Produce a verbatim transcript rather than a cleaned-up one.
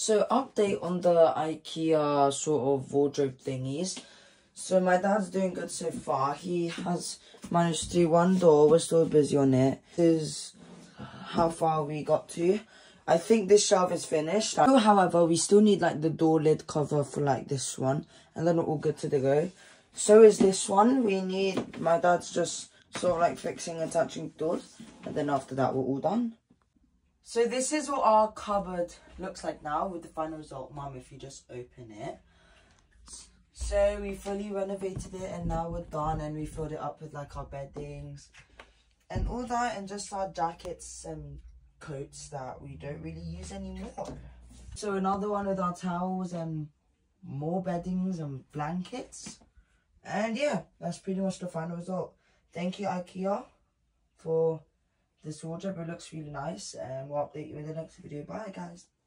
So update on the IKEA sort of wardrobe thingies. So my dad's doing good so far. He has managed to do one door. We're still busy on it. This is how far we got to. I think this shelf is finished. However, we still need like the door lid cover for like this one, and then we're all good to go. So is this one. We need, my dad's just sort of like fixing and attaching doors, and then after that we're all done. So this is what our cupboard looks like now with the final result. Mum, if you just open it. So we fully renovated it and now we're done, and we filled it up with like our beddings and all that, and just our jackets and coats that we don't really use anymore. So another one with our towels and more beddings and blankets. And yeah, that's pretty much the final result. Thank you, IKEA, for this wardrobe. It looks really nice, and we'll update you in the next video. Bye guys.